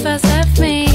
if I left me.